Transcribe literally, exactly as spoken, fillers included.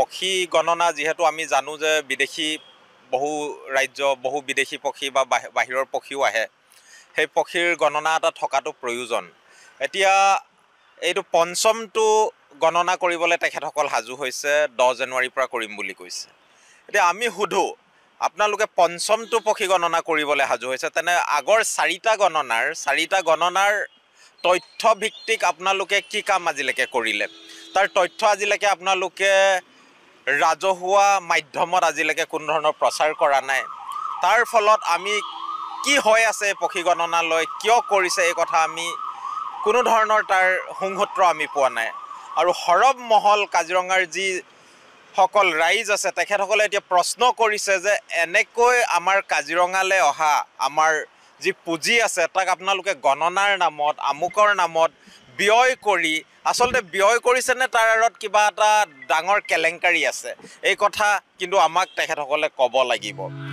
পক্ষী গণনা যেহেতু আমি জানো যে বিদেশী বহু ৰাজ্য বহু বিদেশী পক্ষী বা বাহিৰৰ পক্ষীও আহে, সেই পক্ষীৰ গণনা এটা থকাটো প্ৰয়োজন। এতিয়া এইটো পঞ্চমটো গণনা কৰিবলৈ তেখেতসকল সাজু হৈছে, দহ জানুৱাৰীৰ পৰা কৰিম বুলি কৈছে। এতিয়া আমি সোধোঁ, আপোনালোকে পঞ্চমটো পক্ষী গণনা কৰিবলৈ সাজু হৈছে, তেনে আগৰ চাৰিটা গণনাৰ চাৰিটা গণনাৰ তথ্যভিত্তিক আপোনালোকে কি কাম আজিলৈকে কৰিলে, তাৰ তথ্য আজিলৈকে আপোনালোকে ৰাজহুৱা মাধ্যমত আজিলৈকে কোনো ধৰণৰ প্ৰচাৰ কৰা নাই, তাৰ ফলত আমি কি হৈ আছে পক্ষী গণনালয় কিয় কৰিছে এই কথা আমি কোনো ধৰণৰ তাৰ সংসূত্ৰ আমি পোৱা নাই। আৰু সৰব মহল কাজিৰঙাৰ যিসকল ৰাইজ আছে তেখেতসকলে এতিয়া প্ৰশ্ন কৰিছে যে এনেকৈ আমাৰ কাজিৰঙালৈ অহা আমাৰ যি পুঁজি আছে তাক আপোনালোকে গণনাৰ নামত আমুকৰ নামত ব্যয় কৰি আসলে ব্যয় কৰিছেনে, তাৰ আঁৰত কিবা এটা ডাঙৰ কেলেংকাৰী আছে, এই কথা কিন্তু আমাক তেখেতসকলে ক'ব লাগিব।